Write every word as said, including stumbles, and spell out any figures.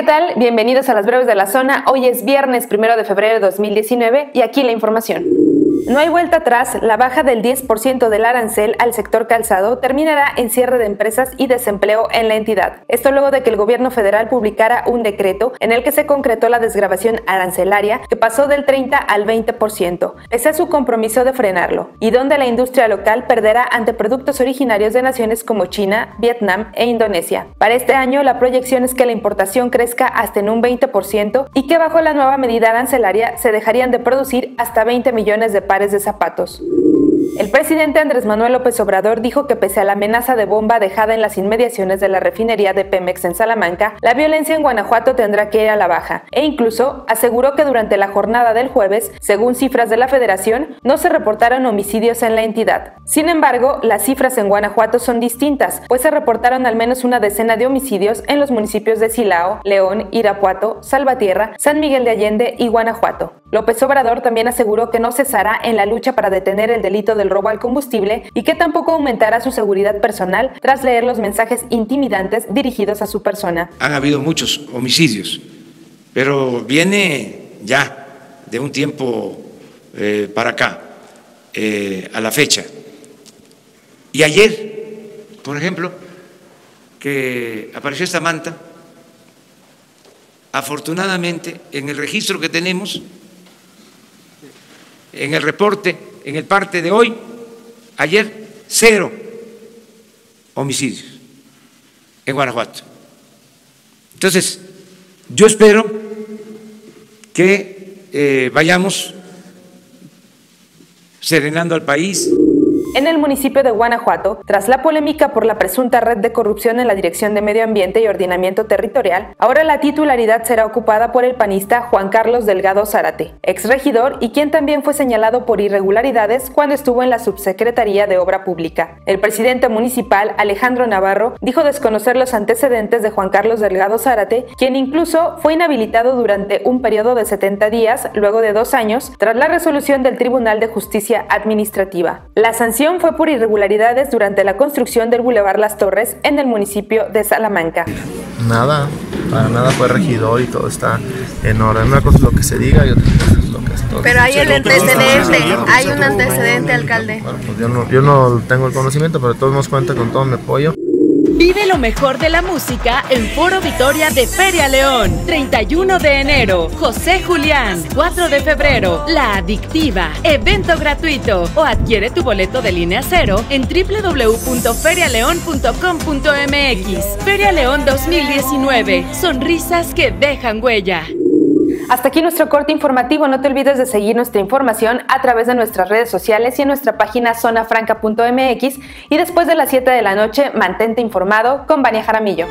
¿qué tal? Bienvenidos a las breves de la zona. Hoy es viernes primero de febrero de dos mil diecinueve y aquí la información. No hay vuelta atrás, la baja del diez por ciento del arancel al sector calzado terminará en cierre de empresas y desempleo en la entidad. Esto luego de que el gobierno federal publicara un decreto en el que se concretó la desgravación arancelaria que pasó del treinta al veinte por ciento, pese a su compromiso de frenarlo, y donde la industria local perderá ante productos originarios de naciones como China, Vietnam e Indonesia. Para este año la proyección es que la importación crezca hasta en un veinte por ciento y que bajo la nueva medida arancelaria se dejarían de producir hasta veinte millones de pares de zapatos. El presidente Andrés Manuel López Obrador dijo que pese a la amenaza de bomba dejada en las inmediaciones de la refinería de Pemex en Salamanca, la violencia en Guanajuato tendrá que ir a la baja, e incluso aseguró que durante la jornada del jueves, según cifras de la Federación, no se reportaron homicidios en la entidad. Sin embargo, las cifras en Guanajuato son distintas, pues se reportaron al menos una decena de homicidios en los municipios de Silao, León, Irapuato, Salvatierra, San Miguel de Allende y Guanajuato. López Obrador también aseguró que no cesará en la lucha para detener el delito del robo al combustible y que tampoco aumentará su seguridad personal tras leer los mensajes intimidantes dirigidos a su persona. Han habido muchos homicidios, pero viene ya de un tiempo eh, para acá, eh, a la fecha. Y ayer, por ejemplo, que apareció esta manta, afortunadamente en el registro que tenemos, en el reporte, en el parte de hoy, ayer, cero homicidios en Guanajuato. Entonces, yo espero que eh, vayamos serenando al país. En el municipio de Guanajuato, tras la polémica por la presunta red de corrupción en la Dirección de Medio Ambiente y Ordenamiento Territorial, ahora la titularidad será ocupada por el panista Juan Carlos Delgado Zárate, exregidor y quien también fue señalado por irregularidades cuando estuvo en la Subsecretaría de Obra Pública. El presidente municipal, Alejandro Navarro, dijo desconocer los antecedentes de Juan Carlos Delgado Zárate, quien incluso fue inhabilitado durante un periodo de setenta días, luego de dos años, tras la resolución del Tribunal de Justicia Administrativa. La sanción fue por irregularidades durante la construcción del Boulevard Las Torres en el municipio de Salamanca. Nada, para nada fue regidor y todo está en orden. Una cosa es lo que se diga y otra cosa es lo que es todo. Pero hay el antecedente, hay un antecedente, alcalde. Bueno, pues yo no, yo no tengo el conocimiento, pero todos nos cuentan con todo mi apoyo. Vive lo mejor de la música en Foro Victoria de Feria León. treinta y uno de enero, José Julián. cuatro de febrero, La Adictiva. Evento gratuito. O adquiere tu boleto de Línea Cero en w w w punto feria león punto com punto m x. Feria León dos mil diecinueve. Sonrisas que dejan huella. Hasta aquí nuestro corte informativo. No te olvides de seguir nuestra información a través de nuestras redes sociales y en nuestra página zona franca punto m x. Y después de las siete de la noche, mantente informado con Vania Jaramillo.